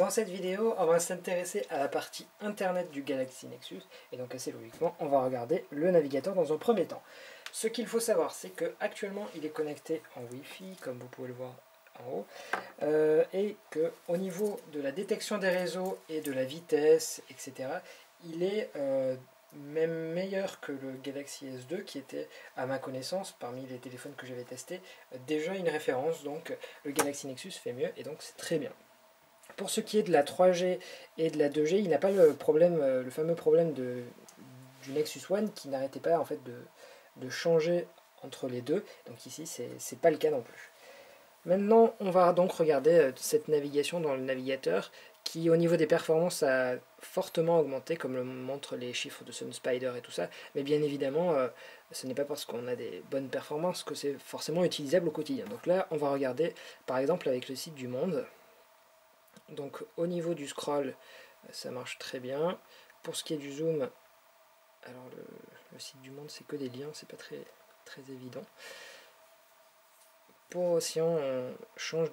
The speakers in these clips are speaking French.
Dans cette vidéo, on va s'intéresser à la partie internet du Galaxy Nexus, et donc assez logiquement, on va regarder le navigateur dans un premier temps. Ce qu'il faut savoir, c'est qu'actuellement, il est connecté en Wi-Fi, comme vous pouvez le voir en haut, et qu'au niveau de la détection des réseaux et de la vitesse, etc., il est même meilleur que le Galaxy S2 qui était, à ma connaissance, parmi les téléphones que j'avais testés, déjà une référence, donc le Galaxy Nexus fait mieux, et donc c'est très bien. Pour ce qui est de la 3G et de la 2G, il n'a pas le fameux problème du Nexus One qui n'arrêtait pas en fait de changer entre les deux, donc ici c'est pas le cas non plus. Maintenant, on va donc regarder cette navigation dans le navigateur qui, au niveau des performances, a fortement augmenté, comme le montrent les chiffres de Sunspider et tout ça. Mais bien évidemment, ce n'est pas parce qu'on a des bonnes performances que c'est forcément utilisable au quotidien. Donc là, on va regarder, par exemple, avec le site du Monde. Donc au niveau du scroll, ça marche très bien. Pour ce qui est du zoom, alors le site du Monde, c'est que des liens, c'est pas très évident. Si on change,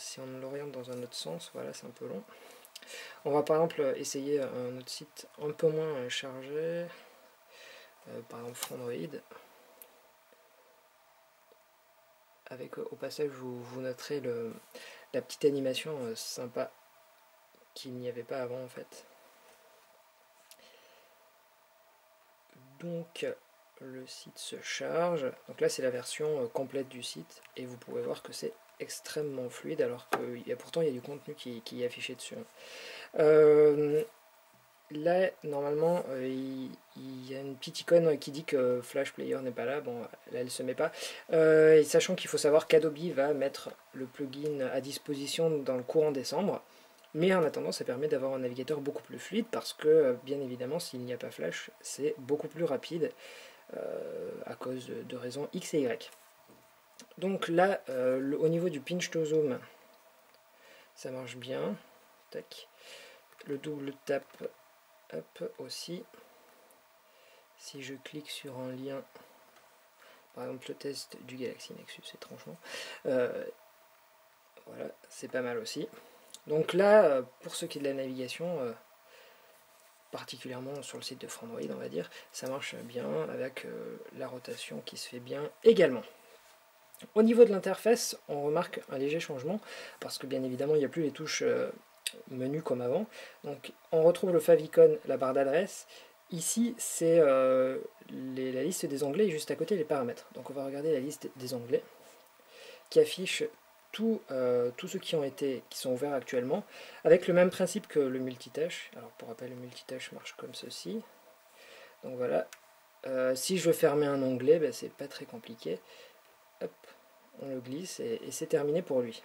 si on l'oriente dans un autre sens, voilà, c'est un peu long. On va par exemple essayer un autre site un peu moins chargé, par exemple FrAndroid. Avec au passage, vous noterez la petite animation sympa qu'il n'y avait pas avant en fait. Donc le site se charge, donc là c'est la version complète du site et vous pouvez voir que c'est extrêmement fluide alors que pourtant il y a du contenu qui est affiché dessus. Là normalement il y a une petite icône qui dit que Flash Player n'est pas là, bon là elle se met pas, et sachant qu'il faut savoir qu'Adobe va mettre le plugin à disposition dans le courant décembre. Mais en attendant, ça permet d'avoir un navigateur beaucoup plus fluide parce que, bien évidemment, s'il n'y a pas Flash, c'est beaucoup plus rapide à cause de raisons X et Y. Donc là, au niveau du pinch to zoom, ça marche bien. Tac. Le double tap, hop, aussi. Si je clique sur un lien, par exemple le test du Galaxy Nexus, étrangement, voilà, c'est pas mal aussi. Donc là, pour ce qui est de la navigation, particulièrement sur le site de FrAndroid, on va dire, ça marche bien avec la rotation qui se fait bien également. Au niveau de l'interface, on remarque un léger changement, parce que bien évidemment, il n'y a plus les touches menu comme avant. Donc on retrouve le favicon, la barre d'adresse. Ici, c'est la liste des onglets et juste à côté, les paramètres. Donc on va regarder la liste des onglets qui affiche tous ceux qui sont ouverts actuellement, avec le même principe que le multitâche. Alors pour rappel, le multitâche marche comme ceci. Donc voilà, si je veux fermer un onglet, ben, c'est pas très compliqué. Hop, on le glisse et c'est terminé pour lui.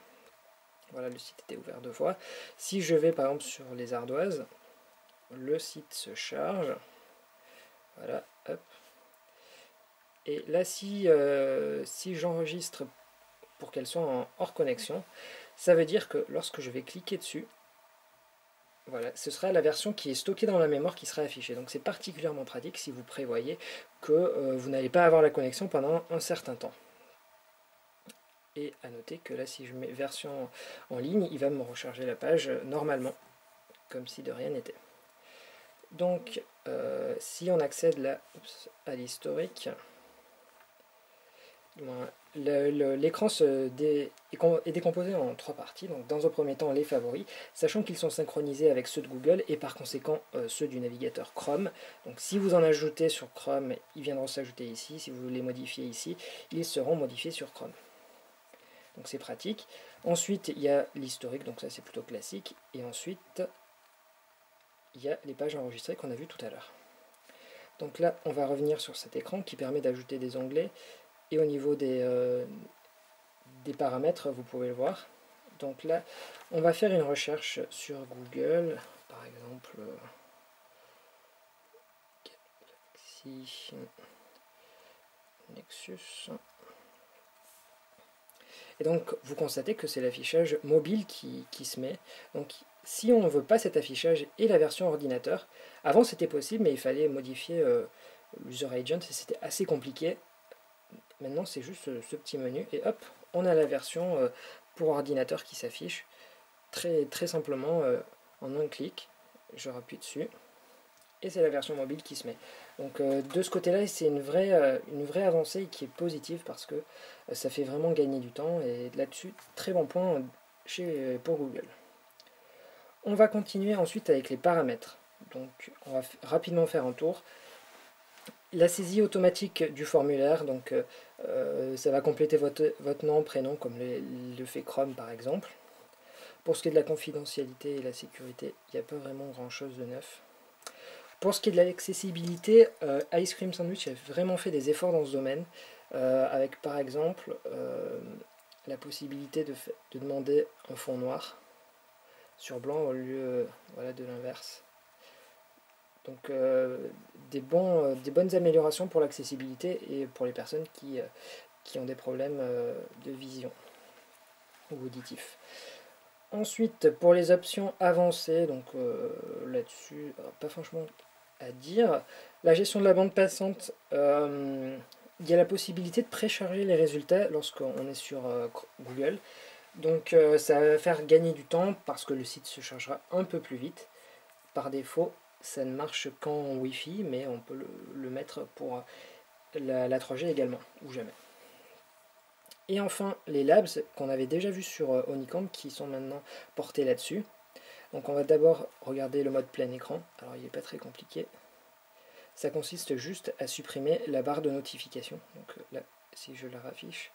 Voilà, le site était ouvert 2 fois. Si je vais par exemple sur les ardoises, le site se charge. Voilà, hop. Et là, si j'enregistre pour qu'elles soient en hors connexion, ça veut dire que lorsque je vais cliquer dessus, voilà, ce sera la version qui est stockée dans la mémoire qui sera affichée. Donc c'est particulièrement pratique si vous prévoyez que vous n'allez pas avoir la connexion pendant un certain temps. Et à noter que là, si je mets version en ligne, il va me recharger la page normalement, comme si de rien n'était. Donc si on accède là à l'historique, l'écran est décomposé en 3 parties, donc dans un premier temps les favoris, sachant qu'ils sont synchronisés avec ceux de Google et par conséquent ceux du navigateur Chrome. Donc si vous en ajoutez sur Chrome, ils viendront s'ajouter ici, si vous les modifiez ici, ils seront modifiés sur Chrome. Donc c'est pratique. Ensuite il y a l'historique, donc ça c'est plutôt classique, et ensuite il y a les pages enregistrées qu'on a vues tout à l'heure. Donc là on va revenir sur cet écran qui permet d'ajouter des onglets. Et au niveau des paramètres, vous pouvez le voir. Donc là, on va faire une recherche sur Google, par exemple Galaxy Nexus. Et donc, vous constatez que c'est l'affichage mobile qui se met. Donc, si on ne veut pas cet affichage et la version ordinateur, avant c'était possible, mais il fallait modifier l'user agent et c'était assez compliqué. Maintenant, c'est juste ce petit menu et hop, on a la version pour ordinateur qui s'affiche. très simplement en un clic. Je rappuie dessus et c'est la version mobile qui se met. Donc de ce côté là c'est une vraie avancée qui est positive, parce que ça fait vraiment gagner du temps, et là dessus très bon point pour Google. On va continuer ensuite avec les paramètres. Donc on va rapidement faire un tour. La saisie automatique du formulaire, donc ça va compléter votre nom, prénom, comme le fait Chrome par exemple. Pour ce qui est de la confidentialité et la sécurité, il n'y a pas vraiment grand chose de neuf. Pour ce qui est de l'accessibilité, Ice Cream Sandwich a vraiment fait des efforts dans ce domaine, avec par exemple la possibilité de demander un fond noir sur blanc au lieu voilà, de l'inverse. Donc des bonnes améliorations pour l'accessibilité et pour les personnes qui ont des problèmes de vision ou auditif. Ensuite, pour les options avancées, donc là-dessus, pas franchement à dire. La gestion de la bande passante, il y a la possibilité de précharger les résultats lorsqu'on est sur Google. Donc ça va faire gagner du temps parce que le site se chargera un peu plus vite. Par défaut, ça ne marche qu'en Wi-Fi, mais on peut le mettre pour la 3G également, ou jamais. Et enfin, les labs qu'on avait déjà vus sur Honeycomb, qui sont maintenant portés là-dessus. Donc on va d'abord regarder le mode plein écran. Alors il n'est pas très compliqué. Ça consiste juste à supprimer la barre de notification. Donc là, si je la raffiche,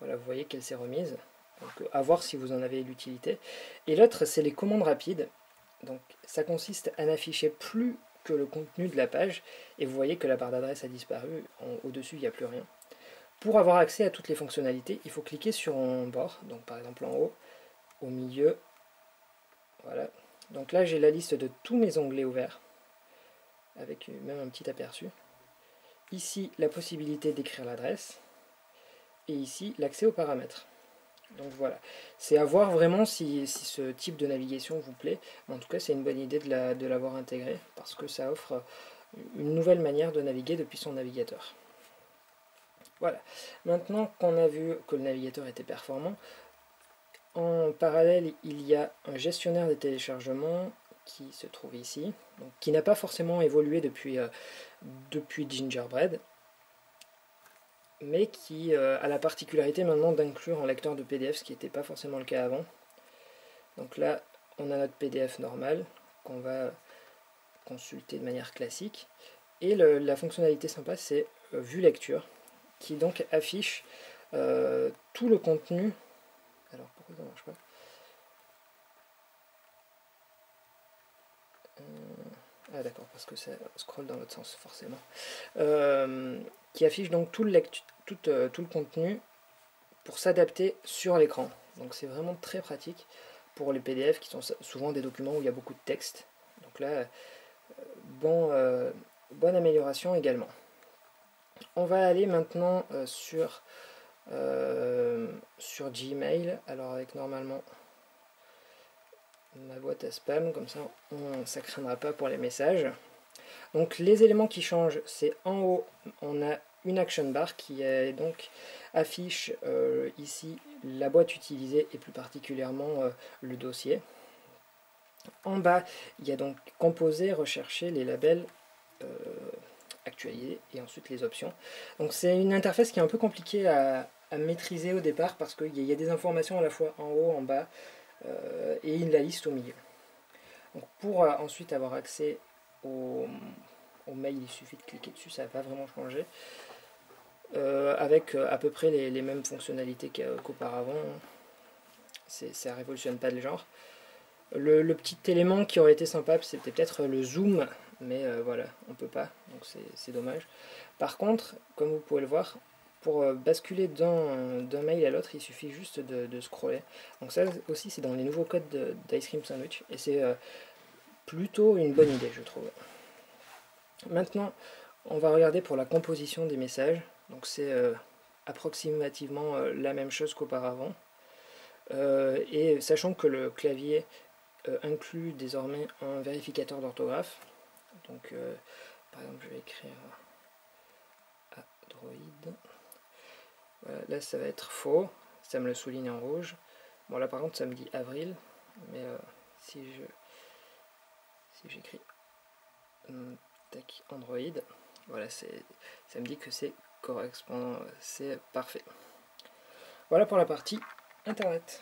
voilà, vous voyez qu'elle s'est remise. Donc à voir si vous en avez l'utilité. Et l'autre, c'est les commandes rapides. Donc ça consiste à n'afficher plus que le contenu de la page. Et vous voyez que la barre d'adresse a disparu. Au-dessus, il n'y a plus rien. Pour avoir accès à toutes les fonctionnalités, il faut cliquer sur un bord, donc par exemple en haut, au milieu, voilà. Donc là j'ai la liste de tous mes onglets ouverts, avec même un petit aperçu. Ici la possibilité d'écrire l'adresse, et ici l'accès aux paramètres. Donc voilà, c'est à voir vraiment si ce type de navigation vous plaît. En tout cas c'est une bonne idée de l'avoir intégré, parce que ça offre une nouvelle manière de naviguer depuis son navigateur. Voilà, maintenant qu'on a vu que le navigateur était performant, en parallèle il y a un gestionnaire des téléchargements qui se trouve ici, donc qui n'a pas forcément évolué depuis Gingerbread, mais qui a la particularité maintenant d'inclure un lecteur de PDF, ce qui n'était pas forcément le cas avant. Donc là on a notre PDF normal qu'on va consulter de manière classique, et la fonctionnalité sympa c'est vue lecture, qui donc affiche tout le contenu. Alors pourquoi ça marche pas? Ah d'accord, parce que ça scrolle dans l'autre sens forcément. Qui affiche donc tout le contenu pour s'adapter sur l'écran. Donc c'est vraiment très pratique pour les PDF qui sont souvent des documents où il y a beaucoup de texte. Donc là, bonne amélioration également. On va aller maintenant sur Gmail, alors avec normalement ma boîte à spam, comme ça ça ne craindra pas pour les messages. Donc les éléments qui changent, c'est en haut, on a une action bar qui est, donc affiche ici la boîte utilisée et plus particulièrement le dossier. En bas, il y a donc composer, rechercher, les labels... actualiser et ensuite les options. Donc c'est une interface qui est un peu compliquée à maîtriser au départ, parce qu'il y a des informations à la fois en haut, en bas et la liste au milieu. Donc pour ensuite avoir accès au mail, il suffit de cliquer dessus, ça va vraiment changer avec à peu près les mêmes fonctionnalités qu'auparavant. Ça révolutionne pas le genre. Le petit élément qui aurait été sympa, c'était peut-être le zoom, mais voilà, on peut pas, donc c'est dommage. Par contre, comme vous pouvez le voir, pour basculer d'un mail à l'autre, il suffit juste de scroller. Donc ça aussi, c'est dans les nouveaux codes d'Ice Cream Sandwich, et c'est plutôt une bonne idée, je trouve. Maintenant, on va regarder pour la composition des messages. Donc c'est approximativement la même chose qu'auparavant. Et sachant que le clavier inclut désormais un vérificateur d'orthographe, donc par exemple je vais écrire Android, voilà, là ça va être faux, ça me le souligne en rouge. Bon là par contre ça me dit avril, mais si j'écris tac Android, voilà, ça me dit que c'est correspondant, c'est parfait. Voilà pour la partie internet.